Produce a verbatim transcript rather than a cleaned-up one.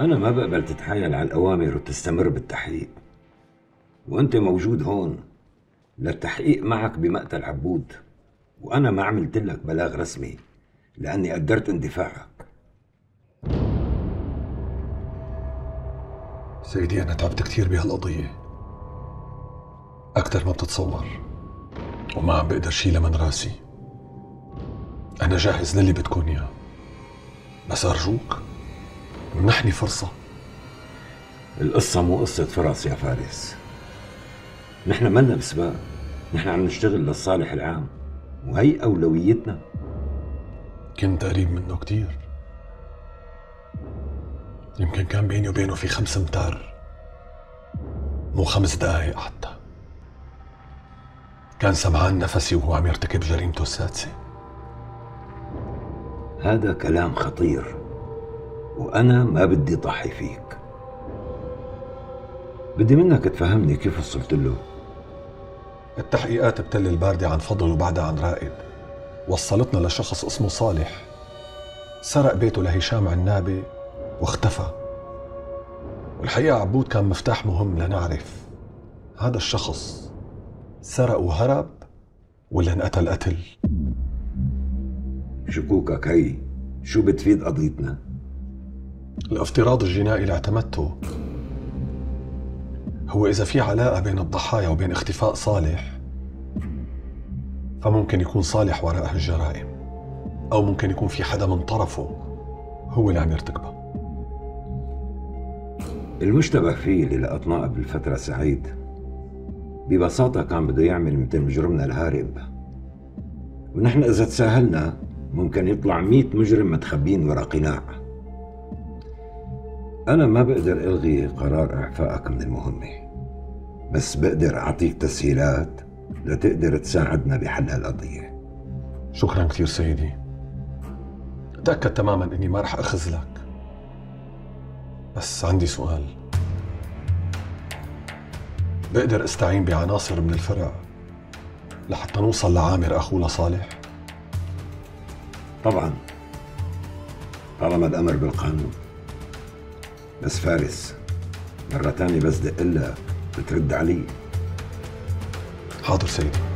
أنا ما بقبل تتحايل على الأوامر وتستمر بالتحقيق، وأنت موجود هون للتحقيق معك بمقتل عبود، وأنا ما عملت لك بلاغ رسمي لأني قدرت اندفاعك. سيدي أنا تعبت كثير بهالقضية أكثر ما بتتصور، وما عم بقدر شيلها من راسي. أنا جاهز للي بدكم إياه، بس أرجوك منحني فرصة. القصة مو قصة فرص يا فارس، نحن مالنا بسباق، نحن عم نشتغل للصالح العام وهي أولويتنا. كنت قريب منه كتير، يمكن كان بيني وبينه في خمس أمتار، مو خمس دقايق حتى. كان سمعان نفسي وهو عم يرتكب جريمته السادسة. هذا كلام خطير وأنا ما بدي ضحي فيك. بدي منك تفهمني كيف وصلت له. التحقيقات بتل الباردة عن فضل وبعدها عن رائد وصلتنا لشخص اسمه صالح، سرق بيته لهشام عنابي واختفى. والحقيقة عبود كان مفتاح مهم لنعرف هذا الشخص سرق وهرب ولا انقتل قتل. شكوكك هي شو بتفيد قضيتنا؟ الافتراض الجنائي اللي اعتمدته هو إذا في علاقة بين الضحايا وبين اختفاء صالح، فممكن يكون صالح وراء هالجرائم، أو ممكن يكون في حدا من طرفه هو اللي عم يرتكبها. المشتبه فيه اللي لقت نائب بالفترة سعيد ببساطة كان بده يعمل مثل مجرمنا الهارب، ونحن إذا تساهلنا ممكن يطلع مئة مجرم متخبين وراء قناع. أنا ما بقدر ألغي قرار إعفائك من المهمة، بس بقدر أعطيك تسهيلات لتقدر تساعدنا بحل هالقضية. شكراً كثير سيدي، أتأكد تماماً إني ما رح أخذلك، بس عندي سؤال. بقدر أستعين بعناصر من الفرع لحتى نوصل لعامر أخوه لصالح؟ طبعاً طالما الأمر بالقانون. بس فارس مرة تانية بس دق لك بترد علي. حاضر سيدي.